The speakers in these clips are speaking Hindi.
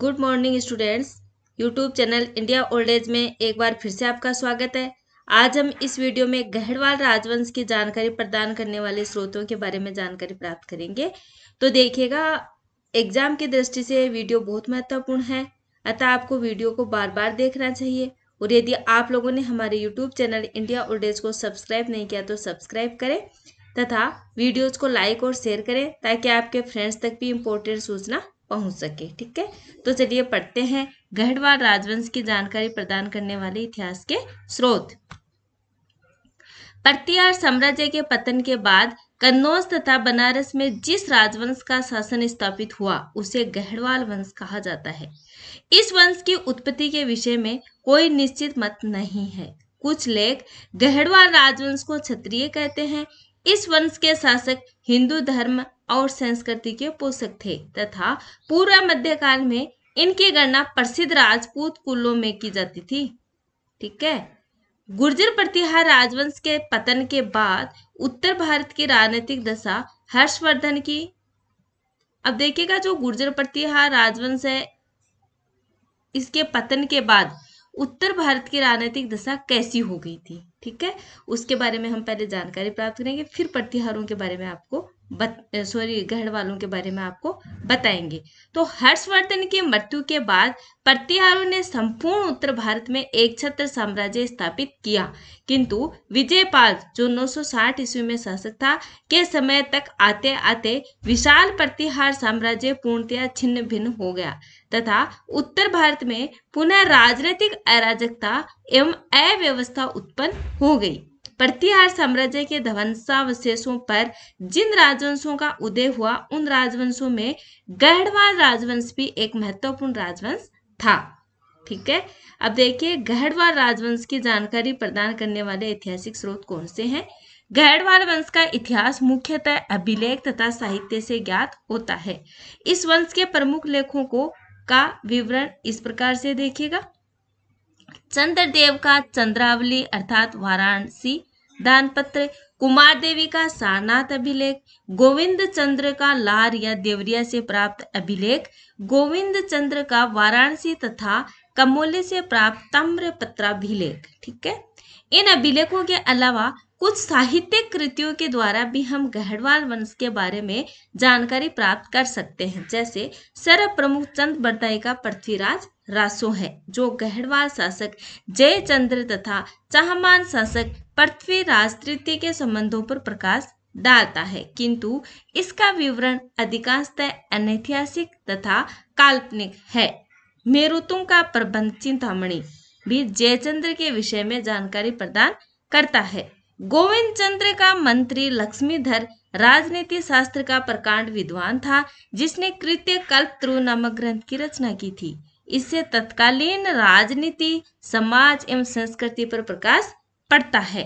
Good morning students, YouTube channel India old age में एक बार फिर से आपका स्वागत है। आज हम इस वीडियो में गढ़वाल राजवंश की जानकारी प्रदान करने वाले स्रोतों के बारे में जानकारी प्राप्त करेंगे। तो देखिएगा, एग्जाम की दृष्टि से वीडियो बहुत महत्वपूर्ण है, अतः आपको वीडियो को बार बार देखना चाहिए। और यदि आप लोगों ने हमारे YouTube channel India old age को सब्सक्राइब नहीं किया तो सब्सक्राइब करें तथा वीडियोज़ को लाइक और शेयर करें ताकि आपके फ्रेंड्स तक भी इम्पोर्टेंट सूचना पहुंच सके। ठीक है, तो चलिए पढ़ते हैं गढ़वाल राजवंश की जानकारी प्रदान करने वाले इतिहास के स्रोत। प्रतिहार साम्राज्य के पतन के बाद कन्नौज तथा बनारस में जिस राजवंश का शासन स्थापित हुआ उसे गढ़वाल वंश कहा जाता है। इस वंश की उत्पत्ति के विषय में कोई निश्चित मत नहीं है। कुछ लेख गढ़वाल राजवंश को क्षत्रिय कहते हैं। इस वंश के शासक हिंदू धर्म और संस्कृति के पोषक थे तथा पूरा मध्यकाल में इनकी गणना प्रसिद्ध राजपूत कुलों में की जाती थी। ठीक है, गुर्जर प्रतिहार राजवंश के पतन के बाद उत्तर भारत की राजनीतिक दशा हर्षवर्धन की। अब देखिएगा, जो गुर्जर प्रतिहार राजवंश है इसके पतन के बाद उत्तर भारत की राजनीतिक दशा कैसी हो गई थी। ठीक है, उसके बारे में हम पहले जानकारी प्राप्त करेंगे, फिर प्रतिहारों के बारे में आपको गढ़वालों के बारे में आपको बताएंगे। तो हर्षवर्धन की मृत्यु के बाद प्रतिहारों ने संपूर्ण उत्तर भारत में एक छत्र साम्राज्य स्थापित किया, किंतु विजयपाल जो 960 ईस्वी में शासक था के समय तक आते आते विशाल प्रतिहार साम्राज्य पूर्णतया छिन्न भिन्न हो गया तथा उत्तर भारत में पुनः राजनीतिक अराजकता एवं अव्यवस्था उत्पन्न हो गई। प्रतिहार साम्राज्य के ध्वंसावशेषों पर जिन राजवंशों का उदय हुआ उन राजवंशों में गढ़वाल राजवंश भी एक महत्वपूर्ण राजवंश था। ठीक है, अब देखिए गढ़वाल राजवंश की जानकारी प्रदान करने वाले ऐतिहासिक स्रोत कौन से हैं। गढ़वाल वंश का इतिहास मुख्यतः अभिलेख तथा साहित्य से ज्ञात होता है। इस वंश के प्रमुख लेखों का विवरण इस प्रकार से देखिएगा। चंद्रदेव का चंद्रावली अर्थात वाराणसी दानपत्र, कुमार देवी का सारनाथ अभिलेख, गोविंद चंद्र का लार या देवरिया से प्राप्त अभिलेख, गोविंद चंद्र का वाराणसी तथा कमोले से प्राप्त ताम्रपत्राभिलेख। ठीक है, इन अभिलेखों के अलावा कुछ साहित्यिक कृतियों के द्वारा भी हम गढ़वाल वंश के बारे में जानकारी प्राप्त कर सकते हैं, जैसे सर्वप्रमुख चंद्र बरदाई का पृथ्वीराज राशो है जो गढ़वाल शासक जयचंद्र तथा चाहमान शासक पृथ्वीराज तृतीय के संबंधों पर प्रकाश डालता है, किंतु इसका विवरण अधिकांशतः अनैतिहासिक तथा काल्पनिक है। मेरुतुंग का प्रबंधचिंतामणि भी जयचंद्र के विषय में जानकारी प्रदान करता है। गोविंद चंद्र का मंत्री लक्ष्मीधर राजनीति शास्त्र का प्रकांड विद्वान था जिसने कृत्य कल्पद्रुम नामक ग्रंथ की रचना की थी। इससे तत्कालीन राजनीति, समाज एवं संस्कृति पर प्रकाश पड़ता है।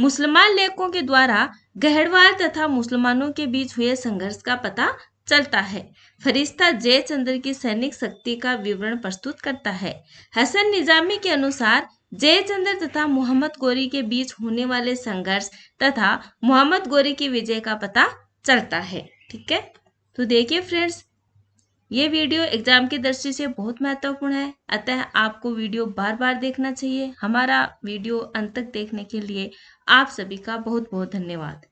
मुसलमान लेखकों के द्वारा गढ़वाल तथा मुसलमानों के बीच हुए संघर्ष का पता चलता है। फरिश्ता जयचंद्र की सैनिक शक्ति का विवरण प्रस्तुत करता है। हसन निजामी के अनुसार जयचंद्र तथा मोहम्मद गोरी के बीच होने वाले संघर्ष तथा मोहम्मद गोरी की विजय का पता चलता है। ठीक है, तो देखिए फ्रेंड्स, ये वीडियो एग्जाम की दृष्टि से बहुत महत्वपूर्ण है, अतः आपको वीडियो बार बार देखना चाहिए। हमारा वीडियो अंत तक देखने के लिए आप सभी का बहुत बहुत धन्यवाद।